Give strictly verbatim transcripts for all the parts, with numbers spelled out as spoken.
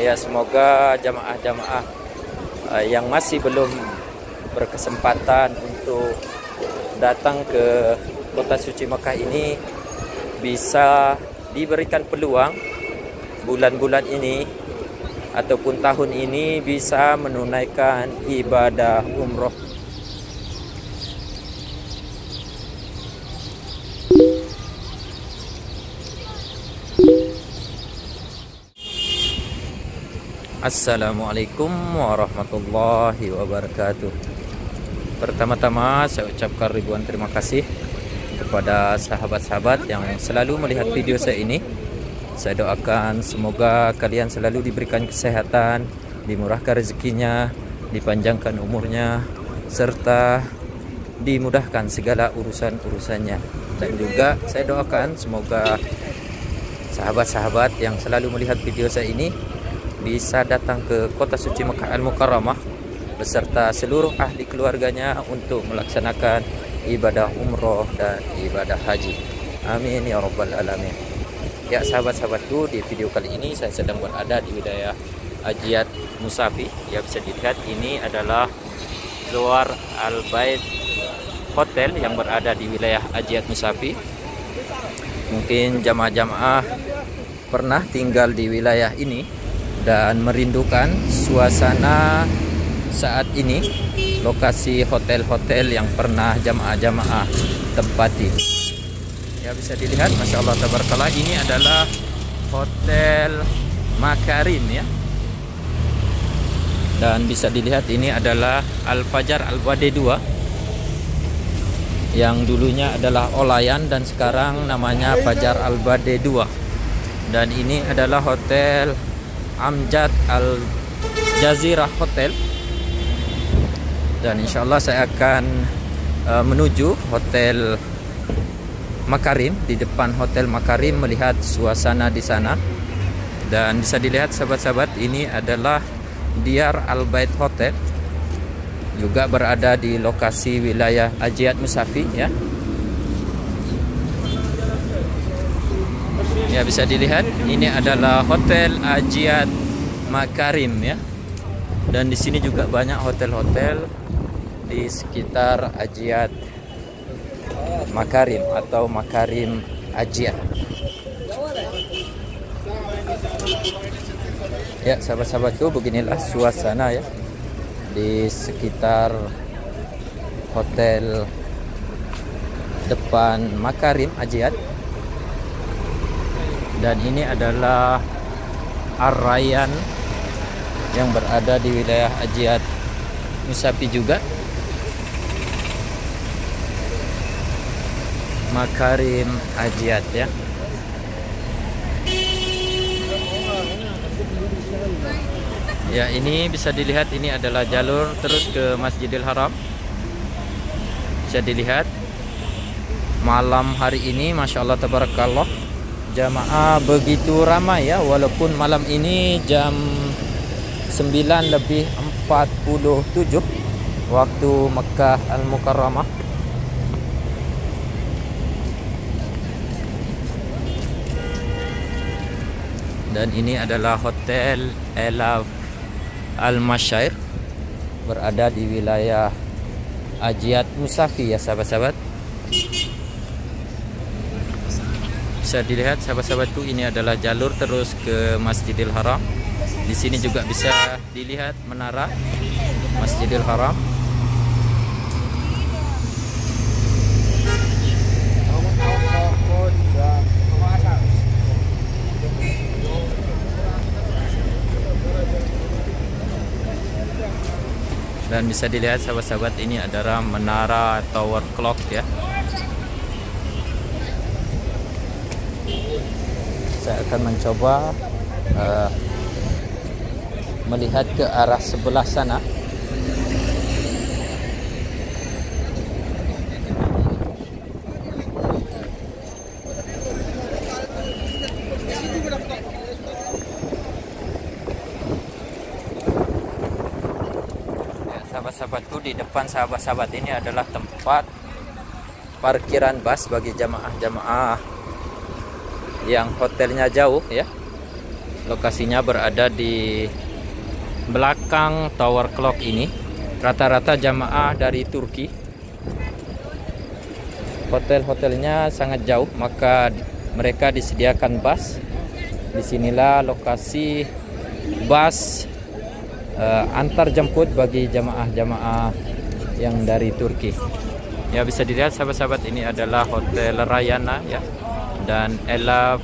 Ya, semoga jamaah-jamaah uh, yang masih belum berkesempatan untuk datang ke kota suci Makkah ini bisa diberikan peluang bulan-bulan ini ataupun tahun ini bisa menunaikan ibadah umroh. Assalamualaikum warahmatullahi wabarakatuh. Pertama-tama saya ucapkan ribuan terima kasih kepada sahabat-sahabat yang selalu melihat video saya ini. Saya doakan semoga kalian selalu diberikan kesehatan, dimurahkan rezekinya, dipanjangkan umurnya, serta dimudahkan segala urusan-urusannya. Dan juga saya doakan semoga sahabat-sahabat yang selalu melihat video saya ini bisa datang ke kota suci Makkah Al-Mukarramah beserta seluruh ahli keluarganya untuk melaksanakan ibadah umroh dan ibadah haji. Amin ya rabbal alamin. Ya sahabat-sahabatku, di video kali ini saya sedang berada di wilayah Amjad Musafi. Ya, bisa dilihat ini adalah Zawar Al Bayt Hotel yang berada di wilayah Amjad Musafi. Mungkin jamaah-jamaah pernah tinggal di wilayah ini dan merindukan suasana saat ini, lokasi hotel-hotel yang pernah jamaah-jamaah tempati. Ya, bisa dilihat, masya Allah tabarakallah, ini adalah Hotel Makarim ya. Dan bisa dilihat ini adalah Al-Fajar Al-Badidua yang dulunya adalah Olayan dan sekarang namanya Fajar Al-Badidua. Dan ini adalah Hotel Amjad Al Jazirah Hotel. Dan insya Allah saya akan uh, menuju Hotel Makarim. Di depan Hotel Makarim melihat suasana di sana. Dan bisa dilihat sahabat-sahabat, ini adalah Diyar Al Bait Hotel, juga berada di lokasi wilayah Amjad Musafi ya. Ya, bisa dilihat ini adalah Hotel Amjad Makarim ya. Dan di sini juga banyak hotel-hotel di sekitar Amjad Makarim atau Makarim Amjad. Ya sahabat-sahabatku, beginilah suasana ya di sekitar hotel depan Makarim Amjad. Dan ini adalah Ar-Rayan yang berada di wilayah Amjad Musafi juga. Makarim Amjad ya. Ya, ini bisa dilihat ini adalah jalur terus ke Masjidil Haram. Bisa dilihat malam hari ini masya Allah tabarakallah, jamaah begitu ramai ya, walaupun malam ini jam sembilan lebih empat puluh tujuh waktu Makkah Al-Mukarramah. Dan ini adalah Hotel Elaf Al Mashaer berada di wilayah Amjad Musafi ya sahabat-sahabat. Bisa dilihat sahabat-sahabatku, ini adalah jalur terus ke Masjidil Haram. Di sini juga bisa dilihat menara Masjidil Haram. Dan bisa dilihat sahabat-sahabat, ini adalah menara Tower Clock ya. Saya akan mencoba uh, melihat ke arah sebelah sana. Ya, sahabat-sahabatku, di depan sahabat-sahabat ini adalah tempat parkiran bus bagi jamaah-jamaah yang hotelnya jauh ya. Lokasinya berada di belakang Tower Clock ini. Rata-rata jamaah dari Turki. Hotel-hotelnya sangat jauh, maka mereka disediakan bus. Disinilah lokasi bus uh, antar jemput bagi jamaah-jamaah yang dari Turki. Ya, bisa dilihat sahabat-sahabat, ini adalah Hotel Rayana ya, dan Elaf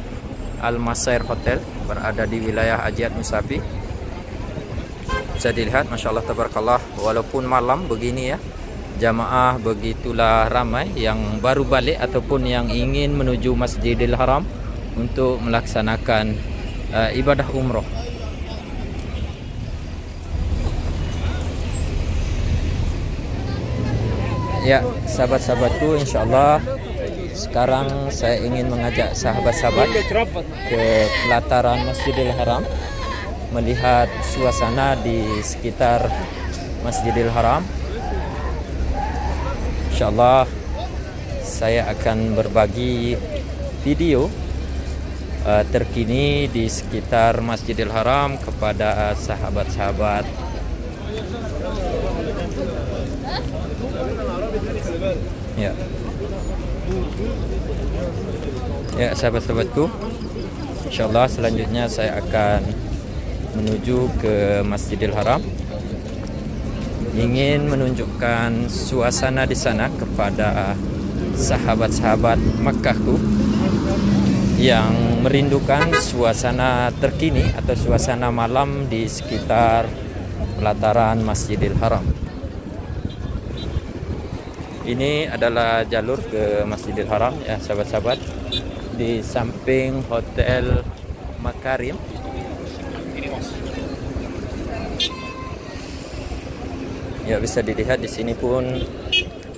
Al Mashaer Hotel berada di wilayah Haji Musafi. Bisa dilihat, masya Allah tabarakallah, walaupun malam begini ya, jamaah begitulah ramai yang baru balik ataupun yang ingin menuju Masjidil Haram untuk melaksanakan uh, ibadah umroh. Ya sahabat-sahabatku, insyaallah sekarang saya ingin mengajak sahabat-sahabat ke pelataran Masjidil Haram, melihat suasana di sekitar Masjidil Haram. Insyaallah saya akan berbagi video uh, terkini di sekitar Masjidil Haram kepada sahabat-sahabat. Ya, ya sahabat-sahabatku, insyaallah selanjutnya saya akan menuju ke Masjidil Haram, ingin menunjukkan suasana di sana kepada sahabat-sahabat Makkahku yang merindukan suasana terkini atau suasana malam di sekitar pelataran Masjidil Haram. Ini adalah jalur ke Masjidil Haram ya sahabat-sahabat. Di samping Hotel Makarim. Ya, bisa dilihat di sini pun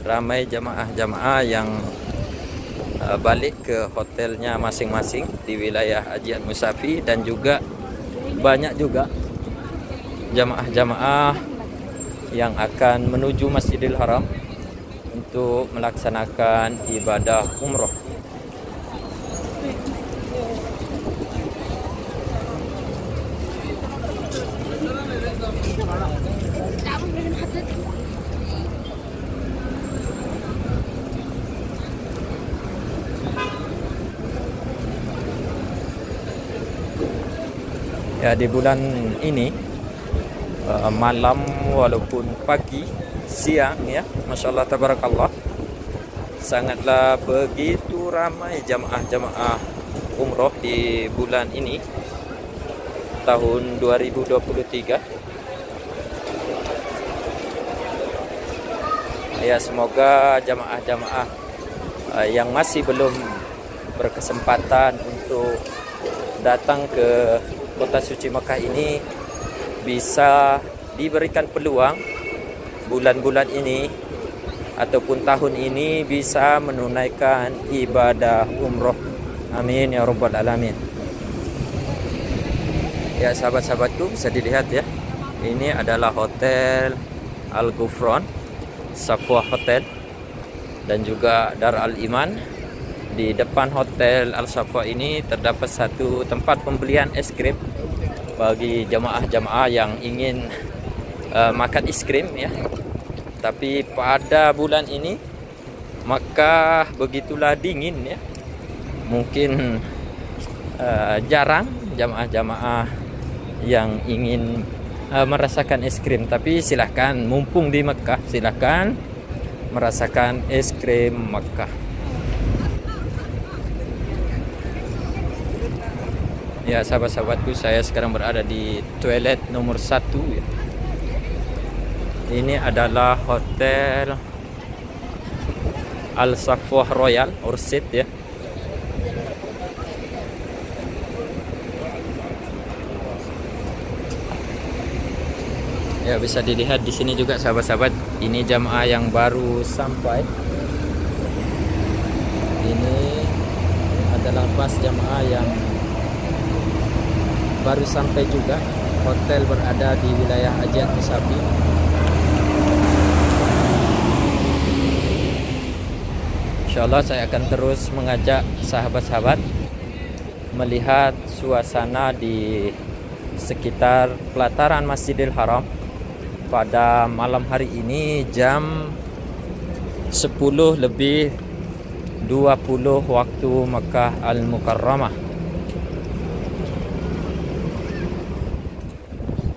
ramai jamaah-jamaah yang uh, balik ke hotelnya masing-masing di wilayah Haji Musafi, dan juga banyak juga jamaah-jamaah yang akan menuju Masjidil Haram untuk melaksanakan ibadah umroh. Ya, di bulan ini malam walaupun pagi siang ya, masya Allah tabarakallah, sangatlah begitu ramai jamaah-jamaah umroh di bulan ini tahun dua ribu dua puluh tiga. Ya, semoga jamaah-jamaah yang masih belum berkesempatan untuk datang ke kota suci Makkah ini bisa diberikan peluang bulan-bulan ini ataupun tahun ini bisa menunaikan ibadah umroh. Amin ya rabbal alamin. Ya sahabat-sahabatku, bisa dilihat ya, ini adalah Hotel Al Gufron Sakwa Hotel dan juga Dar Al Iman. Di depan Hotel Al Safwa ini terdapat satu tempat pembelian es krim bagi jamaah-jamaah yang ingin Uh, makan es krim ya. Tapi pada bulan ini maka begitulah dingin ya, mungkin uh, jarang jamaah-jamaah yang ingin uh, merasakan es krim. Tapi silahkan, mumpung di Mekah, silahkan merasakan es krim Mekah. Ya sahabat-sahabatku, saya sekarang berada di toilet nomor satu ya. Ini adalah Hotel Al Safwa Royal Ursid ya. Ya, bisa dilihat di sini juga sahabat-sahabat, ini jamaah yang baru sampai. Ini adalah bus jamaah yang baru sampai juga. Hotel berada di wilayah Amjad Al Jazirah. Insyaallah saya akan terus mengajak sahabat-sahabat melihat suasana di sekitar pelataran Masjidil Haram pada malam hari ini jam sepuluh lebih dua puluh waktu Makkah Al-Mukarramah.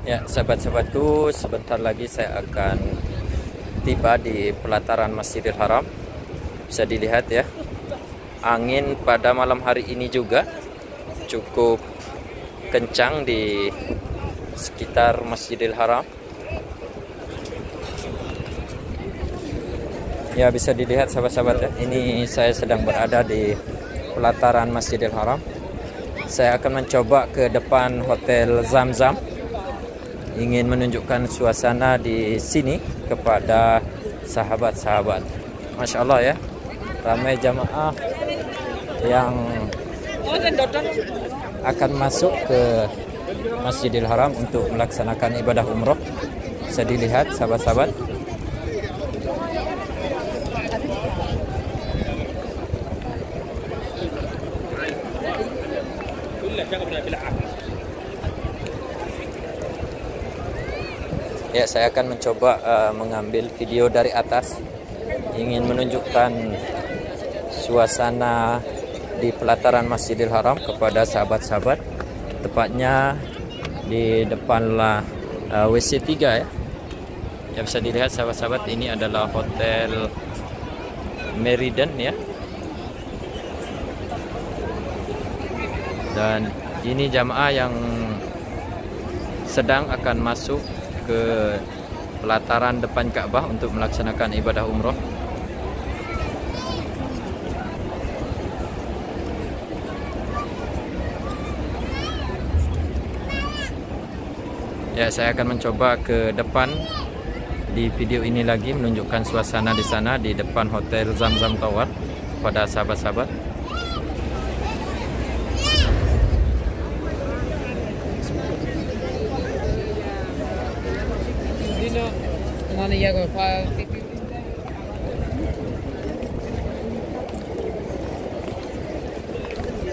Ya, sahabat-sahabatku, sebentar lagi saya akan tiba di pelataran Masjidil Haram. Bisa dilihat ya, angin pada malam hari ini juga cukup kencang di sekitar Masjidil Haram. Ya, bisa dilihat sahabat-sahabat ya, ini saya sedang berada di pelataran Masjidil Haram. Saya akan mencoba ke depan Hotel Zamzam, ingin menunjukkan suasana di sini kepada sahabat-sahabat. Masya Allah ya, ramai jamaah yang akan masuk ke Masjidil Haram untuk melaksanakan ibadah umroh. Bisa dilihat sahabat-sahabat. Ya, saya akan mencoba uh, mengambil video dari atas, ingin menunjukkan suasana di pelataran Masjidil Haram kepada sahabat-sahabat, tepatnya di depan lah uh, W C tiga ya. Ya, bisa dilihat sahabat-sahabat, ini adalah Hotel Meriden ya. Dan ini jamaah yang sedang akan masuk ke pelataran depan Ka'bah untuk melaksanakan ibadah umroh. Ya, saya akan mencoba ke depan di video ini lagi, menunjukkan suasana di sana di depan Hotel Zamzam Tower kepada sahabat-sahabat.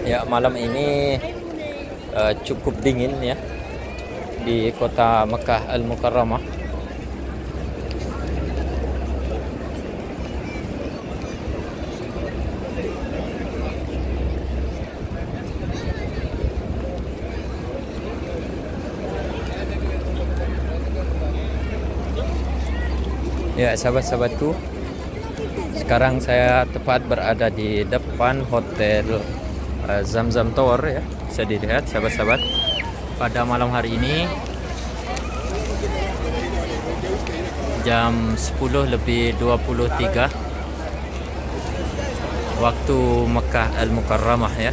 Ya, malam ini uh, cukup dingin ya di kota Makkah Al-Mukarramah. Ya, sahabat-sahabatku, sekarang saya tepat berada di depan Hotel uh, Zamzam Tower ya. Bisa dilihat sahabat-sahabat, pada malam hari ini jam sepuluh lebih dua puluh tiga waktu Makkah Al-Mukarramah ya.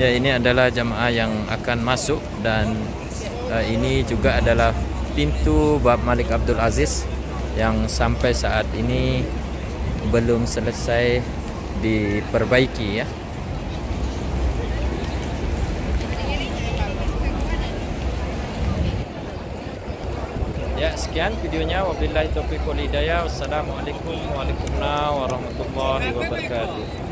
Ya, ini adalah jamaah yang akan masuk, dan Uh, ini juga adalah pintu Bab Malik Abdul Aziz yang sampai saat ini belum selesai diperbaiki ya. Ya, sekian videonya. Wabillahi taufiq wal hidayah. Wassalamualaikum warahmatullahi wabarakatuh.